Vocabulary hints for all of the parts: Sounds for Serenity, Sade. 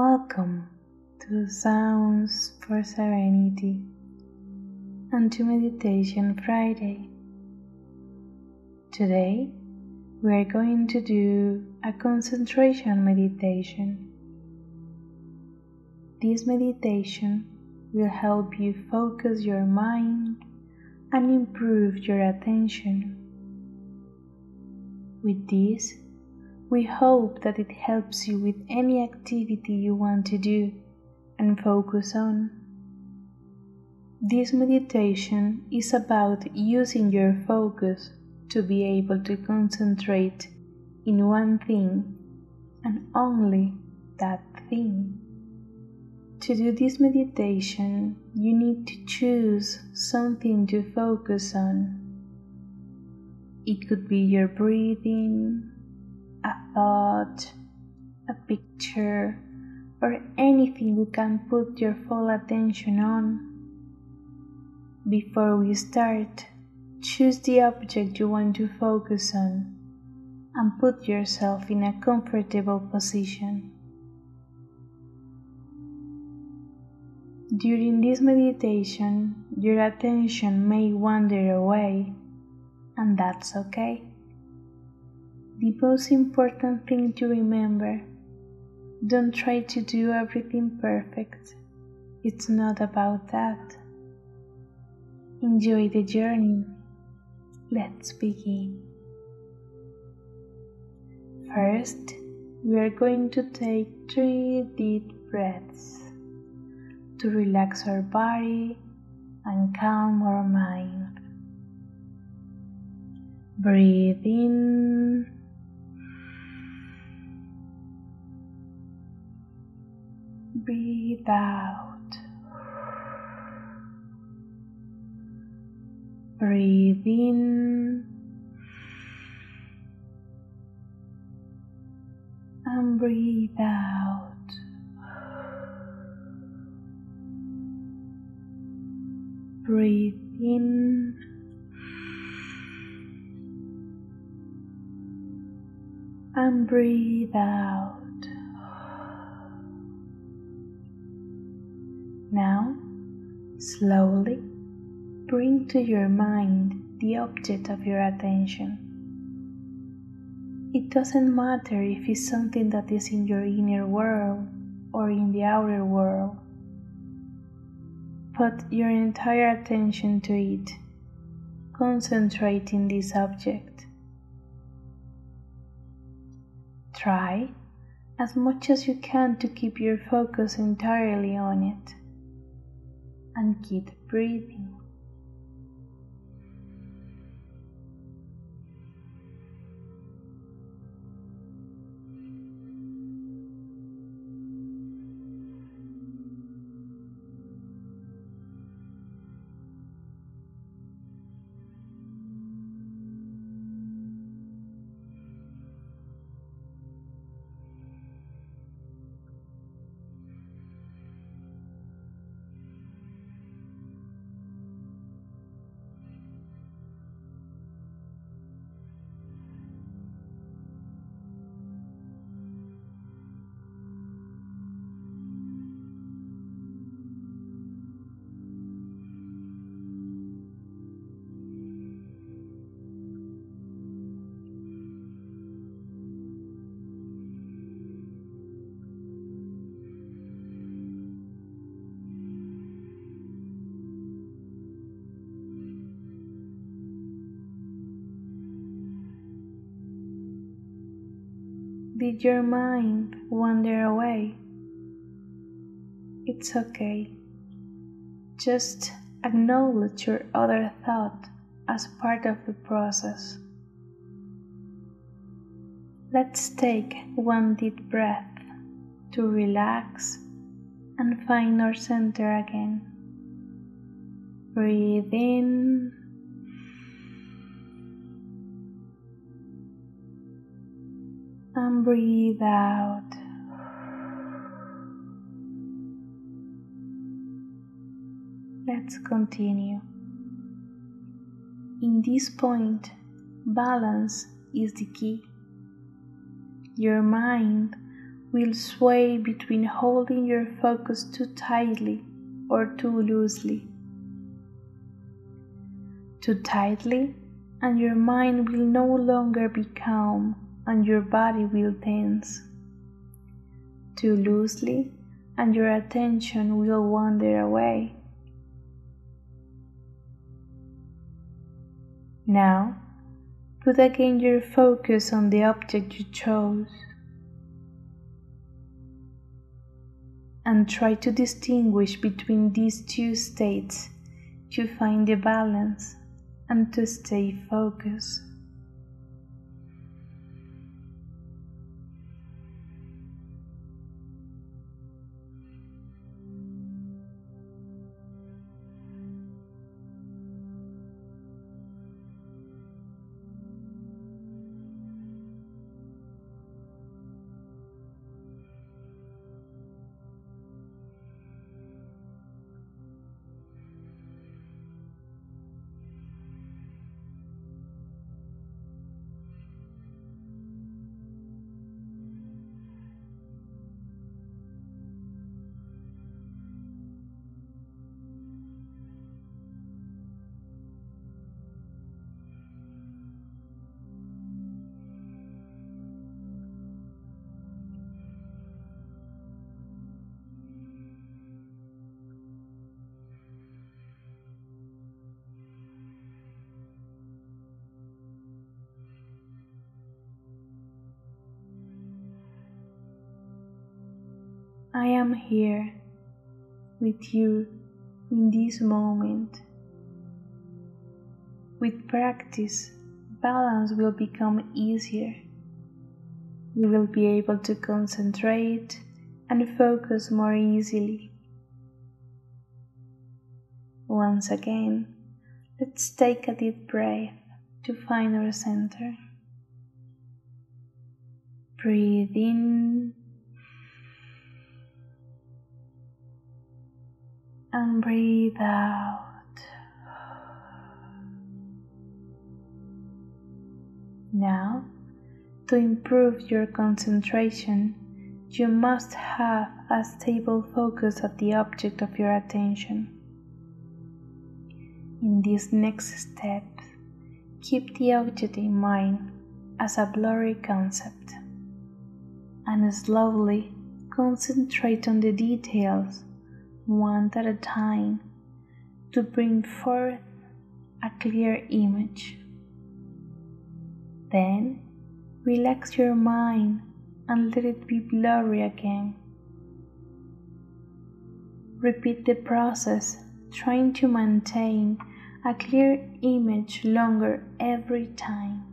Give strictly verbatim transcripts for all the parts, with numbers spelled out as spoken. Welcome to Sounds for Serenity and to Meditation Friday. Today we are going to do a concentration meditation. This meditation will help you focus your mind and improve your attention. With this, we hope that it helps you with any activity you want to do and focus on. This meditation is about using your focus to be able to concentrate in one thing and only that thing. To do this meditation, you need to choose something to focus on. It could be your breathing, a thought, a picture, or anything you can put your full attention on. Before we start, choose the object you want to focus on and put yourself in a comfortable position. During this meditation, your attention may wander away, and that's okay. The most important thing to remember: don't try to do everything perfect. It's not about that. Enjoy the journey. Let's begin. First, we are going to take three deep breaths to relax our body and calm our mind. Breathe in. Breathe out. Breathe in and breathe out. Breathe in and breathe out. Now, slowly bring to your mind the object of your attention. It doesn't matter if it's something that is in your inner world or in the outer world. Put your entire attention to it, concentrating this object. Try as much as you can to keep your focus entirely on it. And keep breathing. Did your mind wander away? It's okay. Just acknowledge your other thought as part of the process. Let's take one deep breath to relax and find our center again. Breathe in. And breathe out. Let's continue. In this point, balance is the key. Your mind will sway between holding your focus too tightly or too loosely. Too tightly, and your mind will no longer be calm and your body will tense. Too loosely, and your attention will wander away. Now, put again your focus on the object you chose, and try to distinguish between these two states to find the balance and to stay focused. I am here with you in this moment. With practice, balance will become easier. You will be able to concentrate and focus more easily. Once again, let's take a deep breath to find our center. Breathe in and breathe out. Now, to improve your concentration, you must have a stable focus at the object of your attention. In this next step, keep the object in mind as a blurry concept, and slowly concentrate on the details one at a time to bring forth a clear image. Then relax your mind and let it be blurry again. Repeat the process, trying to maintain a clear image longer every time.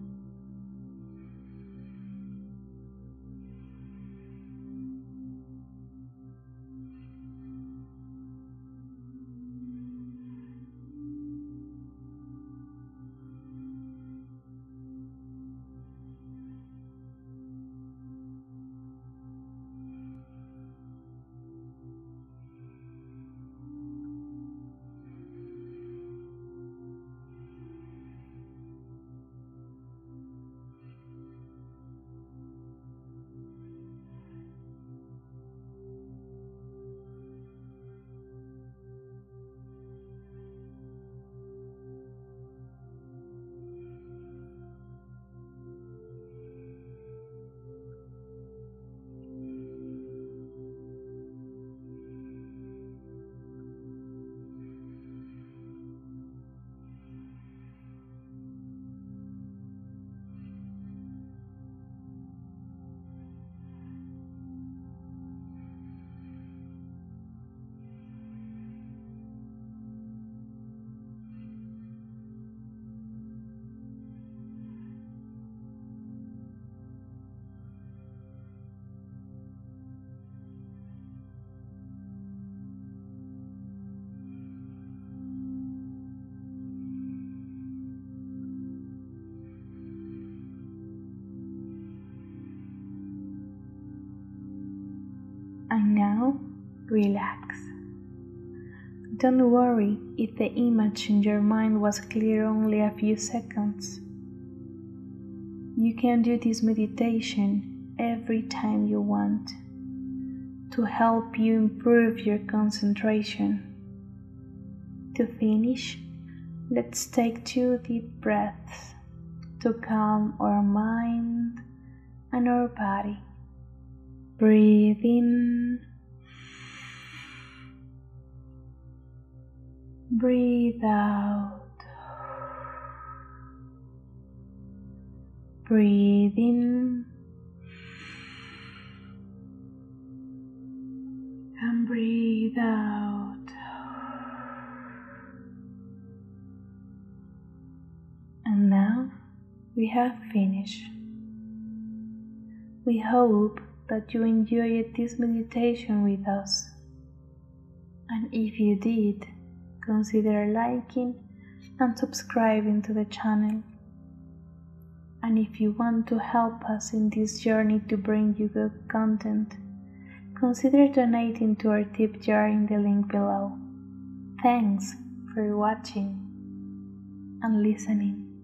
And now, relax. Don't worry if the image in your mind was clear only a few seconds. You can do this meditation every time you want. to help you improve your concentration. To finish, let's take two deep breaths to calm our mind and our body. Breathe in, breathe out. Breathe in and breathe out, and now we have finished. We hope that you enjoyed this meditation with us, and if you did, consider liking and subscribing to the channel. And if you want to help us in this journey to bring you good content, consider donating to our tip jar in the link below. Thanks for watching and listening.